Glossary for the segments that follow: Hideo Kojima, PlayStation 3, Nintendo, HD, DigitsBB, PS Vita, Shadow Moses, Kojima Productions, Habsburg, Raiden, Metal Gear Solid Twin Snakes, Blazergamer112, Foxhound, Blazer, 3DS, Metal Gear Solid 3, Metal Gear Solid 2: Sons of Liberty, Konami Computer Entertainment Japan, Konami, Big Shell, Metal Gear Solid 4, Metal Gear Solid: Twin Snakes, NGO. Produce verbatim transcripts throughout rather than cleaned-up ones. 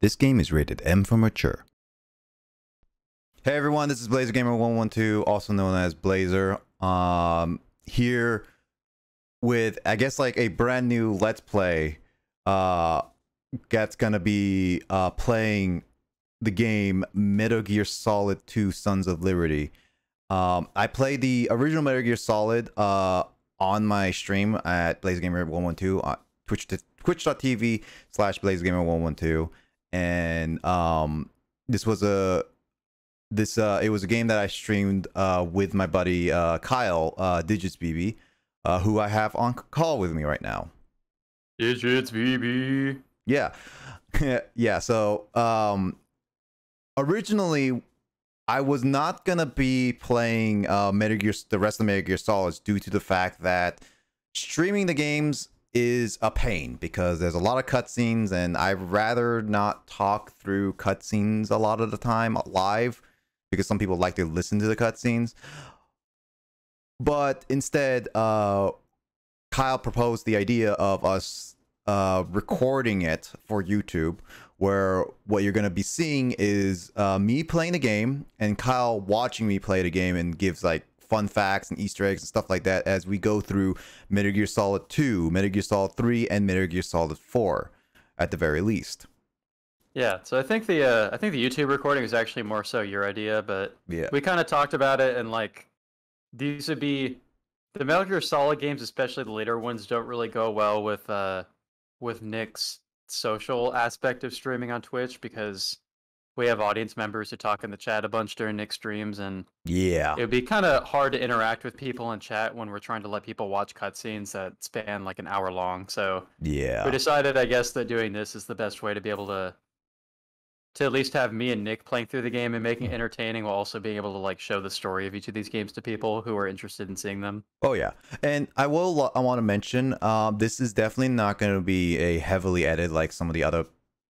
This game is rated M for mature. Hey everyone, this is Blazergamer one twelve, also known as Blazer. Um, here with, I guess, like a brand new Let's Play uh, that's gonna be uh, playing the game Metal Gear Solid two: Sons of Liberty. Um, I played the original Metal Gear Solid uh, on my stream at Blazergamer one twelve on Twitch twitch.tv slash Blazergamer one twelve, and um, this was a this uh, it was a game that I streamed uh, with my buddy uh, Kyle uh, DigitsBB, uh, who I have on call with me right now. DigitsBB. Yeah, yeah. So um, originally, I was not gonna be playing uh, Metal Gear, the rest of the Metal Gear Solids, due to the fact that streaming the games is a pain because there's a lot of cutscenes, and I'd rather not talk through cutscenes a lot of the time live because some people like to listen to the cutscenes. But instead, uh, Kyle proposed the idea of us uh, recording it for YouTube, where what you're going to be seeing is uh, me playing the game and Kyle watching me play the game, and gives like fun facts and Easter eggs and stuff like that as we go through Metal Gear Solid two, Metal Gear Solid three, and Metal Gear Solid four at the very least. Yeah, so I think the uh, I think the YouTube recording is actually more so your idea, but yeah, we kind of talked about it, and like these would be the Metal Gear Solid games, especially the later ones, don't really go well with uh, with Nick's social aspect of streaming on Twitch, because we have audience members who talk in the chat a bunch during Nick's streams, and yeah, it'd be kind of hard to interact with people in chat when we're trying to let people watch cutscenes that span like an hour long. So yeah, we decided, I guess, that doing this is the best way to be able to to at least have me and Nick playing through the game and making it entertaining, while also being able to like show the story of each of these games to people who are interested in seeing them. Oh yeah, and I will. I want to mention, um, this is definitely not going to be a heavily edited like some of the other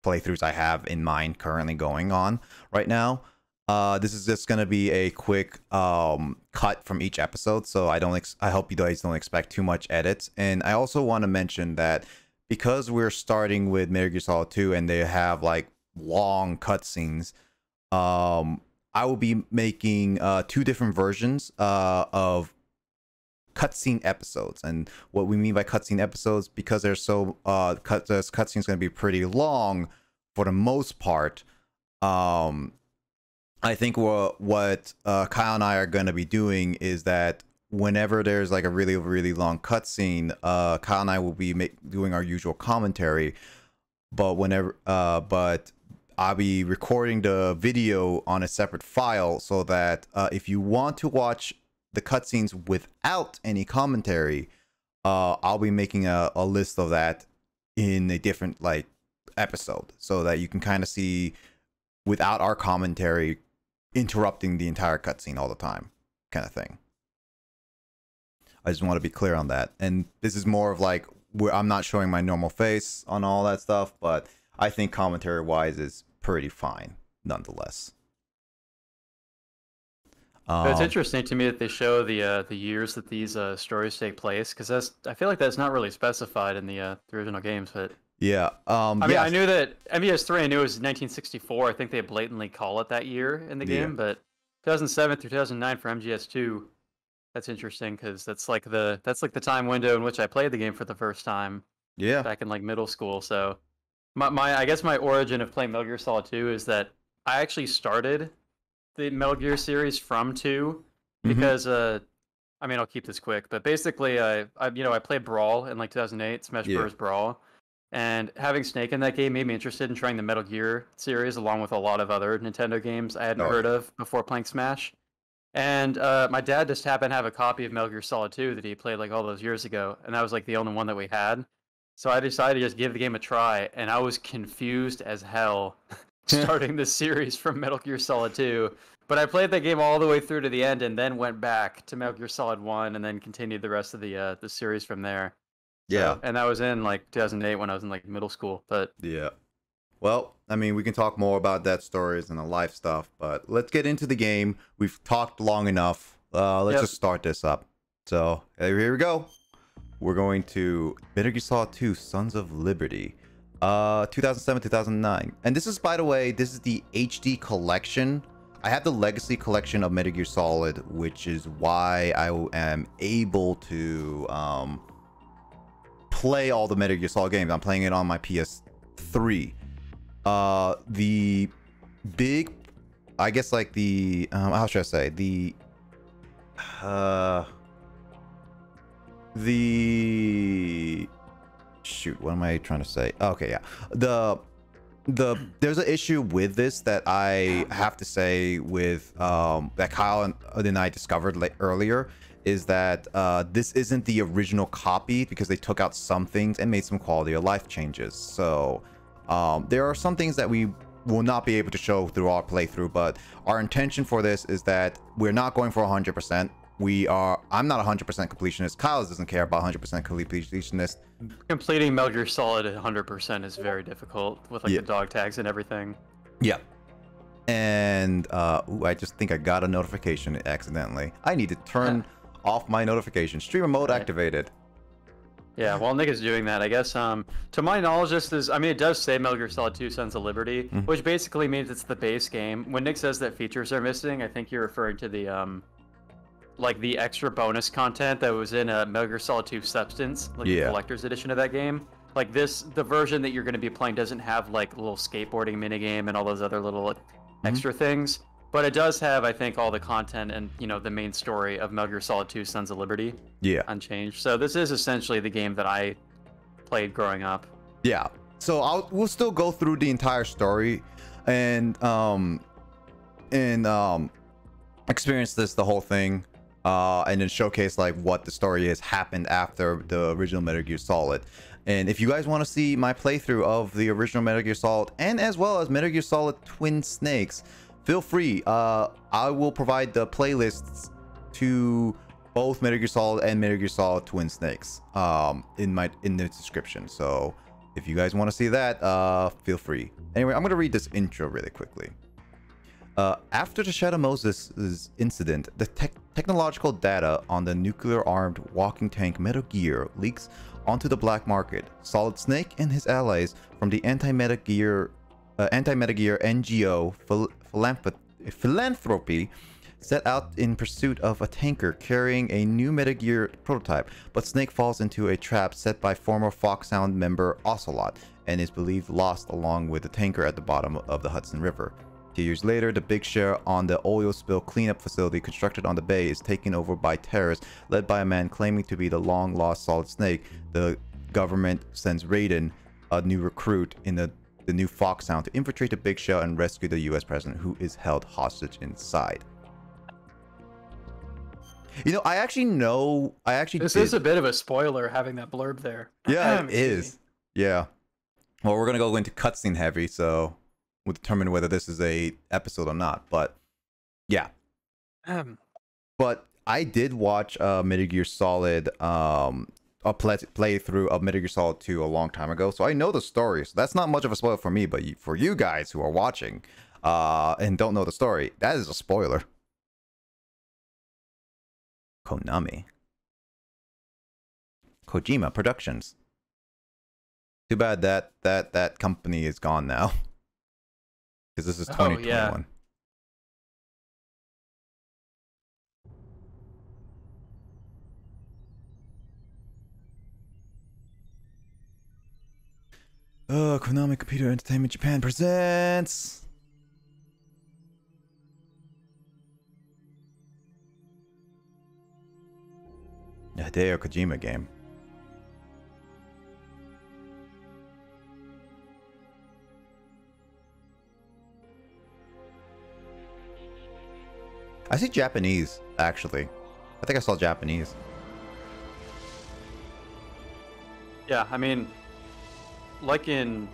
playthroughs I have in mind currently going on right now. Uh, this is just going to be a quick um, cut from each episode, so I don't. Ex I hope you guys don't expect too much edits. And I also want to mention that because we're starting with Metal Gear Solid two, and they have like long cutscenes, um, I will be making uh, two different versions uh, of cutscene episodes. And what we mean by cutscene episodes, because they're so uh cut this cutscene's going to be pretty long for the most part. um I think what what uh Kyle and I are going to be doing is that whenever there's like a really really long cutscene, uh Kyle and I will be make, doing our usual commentary, but whenever uh but I'll be recording the video on a separate file, so that uh if you want to watch the cutscenes without any commentary, uh, I'll be making a, a list of that in a different like episode, so that you can kind of see without our commentary interrupting the entire cutscene all the time, kind of thing. I just want to be clear on that. And this is more of like where I'm not showing my normal face on all that stuff, but I think commentary wise is pretty fine nonetheless. Um, it's interesting to me that they show the uh, the years that these uh, stories take place, because that's I feel like that's not really specified in the, uh, the original games. But yeah, um, I mean, yeah. I knew that M G S three, I knew it was nineteen sixty-four. I think they blatantly call it that year in the game, yeah. But two thousand seven through two thousand nine for M G S two. That's interesting, because that's like the that's like the time window in which I played the game for the first time. Yeah, back in like middle school. So my my I guess my origin of playing Metal Gear Solid two is that I actually started the Metal Gear series from two, because mm-hmm. uh, I mean, I'll keep this quick, but basically, I, I you know I played Brawl in like two thousand eight, Smash yeah. Bros. Brawl, and having Snake in that game made me interested in trying the Metal Gear series along with a lot of other Nintendo games I hadn't oh. heard of before playing Smash. And uh, my dad just happened to have a copy of Metal Gear Solid two that he played like all those years ago, and that was like the only one that we had. So I decided to just give the game a try, and I was confused as hell. Starting this series from Metal Gear Solid two, but I played that game all the way through to the end, and then went back to Metal Gear Solid one, and then continued the rest of the uh, the series from there. Yeah, so, and that was in like two thousand eight when I was in like middle school. But yeah, well, I mean, we can talk more about that stories and the life stuff, but let's get into the game. We've talked long enough. Uh, let's yep. just start this up. So here we go. We're going to Metal Gear Solid two: Sons of Liberty. Uh, two thousand seven, two thousand nine. And this is, by the way, this is the H D collection. I have the Legacy collection of Metal Gear Solid, which is why I am able to um, play all the Metal Gear Solid games. I'm playing it on my P S three. Uh, the big, I guess like the, um, how should I say? The, uh, the, shoot, what am I trying to say? Okay, yeah. The, the, there's an issue with this that I have to say with, um, that Kyle and, and I discovered like earlier, is that uh, this isn't the original copy because they took out some things and made some quality of life changes. So um, there are some things that we will not be able to show through our playthrough, but our intention for this is that we're not going for one hundred percent. We are, I'm not one hundred percent completionist. Kyle doesn't care about one hundred percent completionist. Completing Metal Gear Solid at one hundred percent is very difficult with like yeah. the dog tags and everything. Yeah. And uh, ooh, I just think I got a notification accidentally. I need to turn yeah. off my notification. Streamer mode right. activated. Yeah, while Nick is doing that, I guess, um, to my knowledge, this is, I mean, it does say Metal Gear Solid two Sons of Liberty, mm-hmm. which basically means it's the base game. When Nick says that features are missing, I think you're referring to the, um, like, the extra bonus content that was in uh, Metal Gear Solid two Substance, like yeah. the collector's edition of that game. Like, this, the version that you're going to be playing doesn't have, like, a little skateboarding minigame and all those other little mm-hmm. extra things. But it does have, I think, all the content and, you know, the main story of Metal Gear Solid two Sons of Liberty. Yeah. Unchanged. So this is essentially the game that I played growing up. Yeah. So I'll, we'll still go through the entire story and, um, and, um, experience this, the whole thing, uh, and then showcase, like, what the story is happened after the original Metal Gear Solid. And if you guys want to see my playthrough of the original Metal Gear Solid and as well as Metal Gear Solid Twin Snakes, feel free. Uh, I will provide the playlists to both Metal Gear Solid and Metal Gear Solid Twin Snakes um, in my in the description. So if you guys want to see that, uh, feel free. Anyway, I'm gonna read this intro really quickly. Uh, after the Shadow Moses incident, the te technological data on the nuclear-armed walking tank Metal Gear leaks onto the black market. Solid Snake and his allies from the anti-Metal Gear Uh, anti-Metal Gear N G O phil Philanthropy set out in pursuit of a tanker carrying a new Metal Gear prototype, but Snake falls into a trap set by former Foxhound member Ocelot and is believed lost along with the tanker at the bottom of the Hudson River. Two years later, the Big Shell on the oil spill cleanup facility constructed on the bay is taken over by terrorists led by a man claiming to be the long-lost Solid Snake. The government sends Raiden, a new recruit in the the new Foxhound, to infiltrate the Big Shell and rescue the U S president, who is held hostage inside. You know, I actually know, I actually This did. is a bit of a spoiler, having that blurb there. Yeah, it is. Yeah. Well, we're going to go into cutscene heavy, so we'll determine whether this is a episode or not, but yeah. Um. But I did watch uh, Metal Gear Solid um, a play playthrough of Metal Gear Solid two a long time ago, so I know the story. So that's not much of a spoiler for me, but you, for you guys who are watching uh, and don't know the story, that is a spoiler. Konami. Kojima Productions. Too bad that that that company is gone now, because this is twenty twenty-one. Oh, yeah. Uh, Konami Computer Entertainment Japan presents. A Hideo Kojima game. I see Japanese, actually. I think I saw Japanese. Yeah, I mean, like in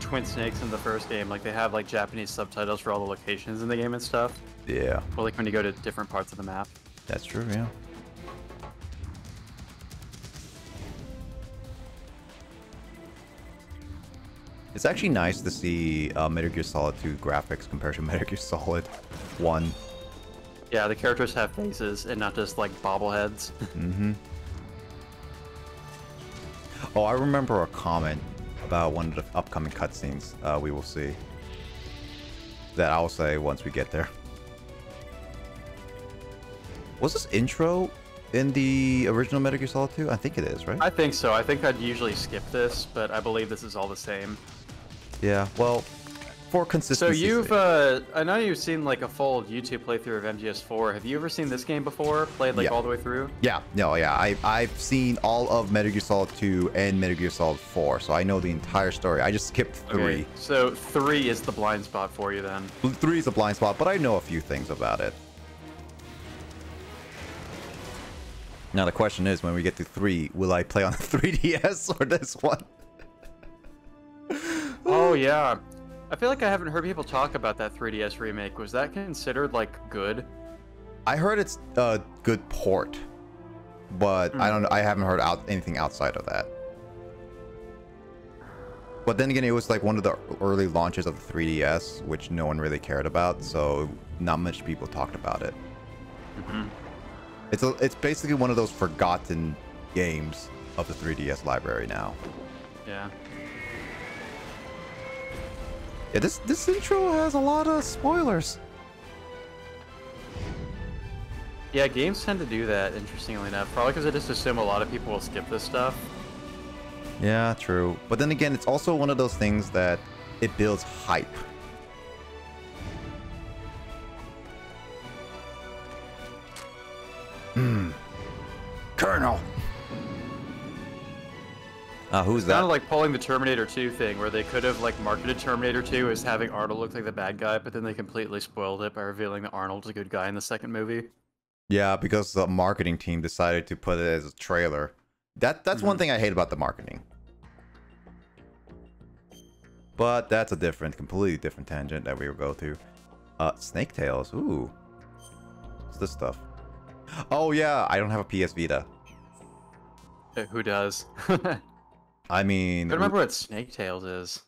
Twin Snakes in the first game, like they have like Japanese subtitles for all the locations in the game and stuff. Yeah. Or like when you go to different parts of the map. That's true, yeah. It's actually nice to see uh, Metal Gear Solid two graphics compared to Metal Gear Solid one. Yeah, the characters have faces and not just like bobbleheads. Mm-hmm. Oh, I remember a comment about one of the upcoming cutscenes uh, we will see. That I'll say once we get there. Was this intro in the original Metal Gear Solid two? I think it is, right? I think so. I think I'd usually skip this, but I believe this is all the same. Yeah, well, for consistency. So you've, uh, I know you've seen like a full YouTube playthrough of M G S four. Have you ever seen this game before? Played like yeah. all the way through? Yeah, no, yeah. I, I've seen all of Metal Gear Solid two and Metal Gear Solid four, so I know the entire story. I just skipped three. Okay, so three is the blind spot for you then? three is the blind spot, but I know a few things about it. Now the question is, when we get to three, will I play on the three D S or this one? Oh yeah, I feel like I haven't heard people talk about that three D S remake. Was that considered like good? I heard it's a good port, but mm. I don't. I haven't heard out anything outside of that. But then again, it was like one of the early launches of the three D S, which no one really cared about, so not much people talked about it. Mm-hmm. It's, a, it's basically one of those forgotten games of the three D S library now. Yeah. Yeah, this, this intro has a lot of spoilers. Yeah, games tend to do that, interestingly enough. Probably because I just assume a lot of people will skip this stuff. Yeah, true. But then again, it's also one of those things that it builds hype. Hmm. Colonel! Uh, who's that? Kind of like pulling the Terminator two thing, where they could have like marketed Terminator two as having Arnold look like the bad guy, but then they completely spoiled it by revealing that Arnold's a good guy in the second movie. Yeah, because the marketing team decided to put it as a trailer. That That's mm-hmm. one thing I hate about the marketing. But that's a different, completely different tangent that we will go to. Uh, Snake Tails, ooh. What's this stuff? Oh yeah, I don't have a P S Vita. Uh, who does? I mean... I remember what Snake Tails is.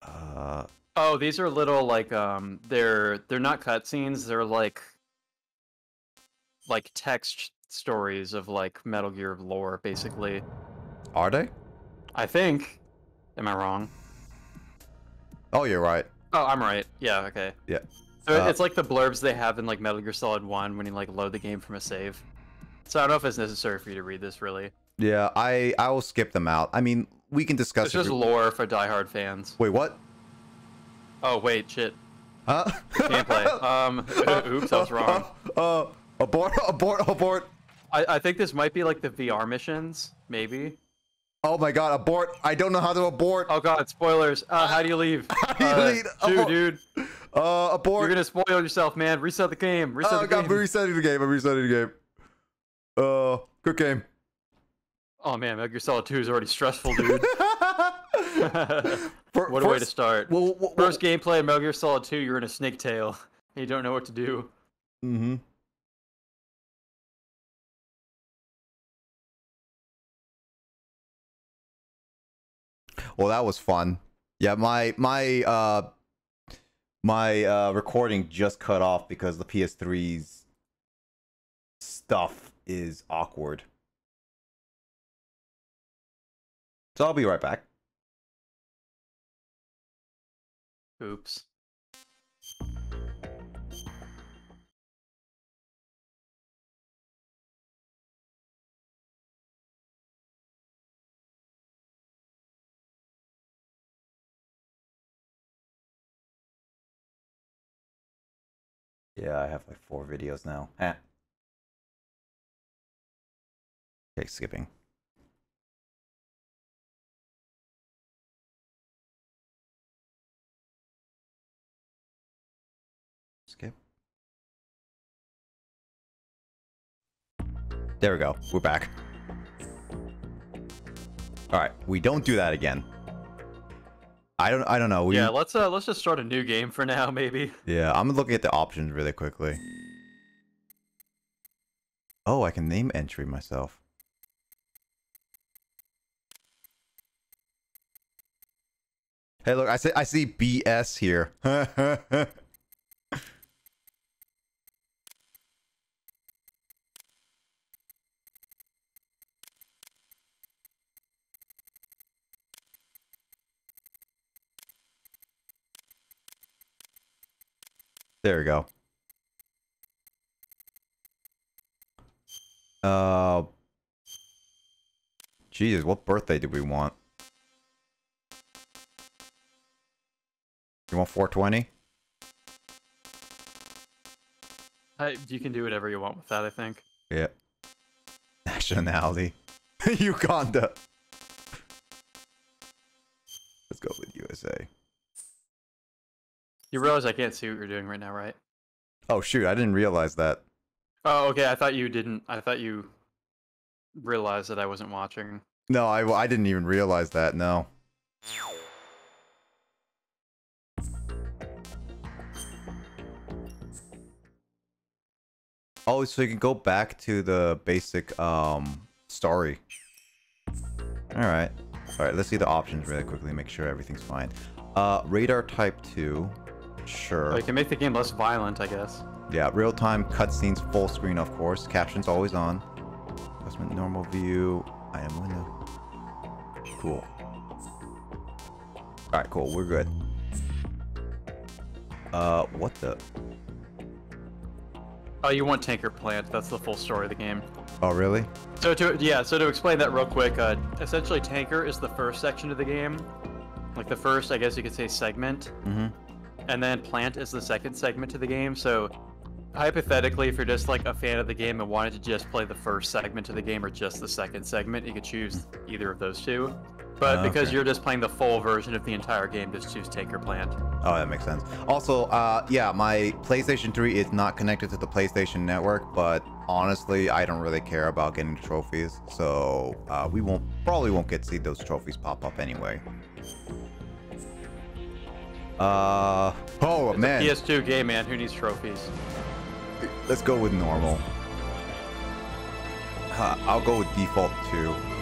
Uh... Oh, these are little, like, um... They're they're not cutscenes, they're like... Like, text stories of, like, Metal Gear lore, basically. Are they? I think. Am I wrong? Oh, you're right. Oh, I'm right. Yeah, okay. Yeah. So uh, it's like the blurbs they have in like Metal Gear Solid one when you like load the game from a save. So I don't know if it's necessary for you to read this really. Yeah, I I will skip them out. I mean, we can discuss. It's just lore for diehard fans. Wait, what? Oh wait, shit. Huh? Gameplay. um, oops, I was wrong. Uh, uh, abort! Abort! Abort! I I think this might be like the V R missions, maybe. Oh my god, abort! I don't know how to abort. Oh god, spoilers. Uh, how do you leave? How do you uh, leave? Dude, abort. dude. Uh, abort. You're gonna spoil yourself, man. Reset the game. Reset oh, the God, game. I'm resetting the game. I'm resetting the game. Uh, good game. Oh man, Metal Gear Solid two is already stressful, dude. For, what a first, way to start. Well, well, first gameplay in Metal Gear Solid two, you're in a snake tail. You don't know what to do. Mm-hmm. Well, that was fun. Yeah, my my uh. My uh, recording just cut off because the P S three's stuff is awkward. So I'll be right back. Oops. Yeah, I have like four videos now. Eh. Okay, skipping. Skip. There we go. We're back. All right, we don't do that again. I don't. I don't know. We, yeah, let's uh, let's just start a new game for now, maybe. Yeah, I'm looking at the options really quickly. Oh, I can name entry myself. Hey, look, I see. I see B S here. There we go. Uh, Jesus, what birthday did we want? You want four twenty? I, you can do whatever you want with that, I think. Yeah. Nationality. Uganda. Let's go with U S A. You realize I can't see what you're doing right now, right? Oh, shoot. I didn't realize that. Oh, okay. I thought you didn't. I thought you realized that I wasn't watching. No, I, I didn't even realize that. No. Oh, so you can go back to the basic um story. All right. All right. Let's see the options really quickly. Make sure everything's fine. Uh, radar type two. Sure. Oh, you can make the game less violent, I guess. Yeah, real-time cutscenes, full screen, of course. Captions always on. Adjustment normal view. I am window. Cool. Alright, cool. We're good. Uh, what the? Oh, you want Tanker Plant. That's the full story of the game. Oh, really? So to yeah, so to explain that real quick, uh, essentially Tanker is the first section of the game. Like the first, I guess you could say, segment. Mm-hmm. And then Plant is the second segment to the game, so hypothetically, if you're just like a fan of the game and wanted to just play the first segment of the game or just the second segment, you could choose either of those two. But oh, because okay. you're just playing the full version of the entire game, just choose Tanker Plant. Oh, that makes sense. Also, uh, yeah, my PlayStation three is not connected to the PlayStation Network, but honestly, I don't really care about getting trophies, so uh, we won't probably won't get to see those trophies pop up anyway. Uh oh, it's man. P S two game, man. Who needs trophies? Let's go with normal. Uh, I'll go with default too.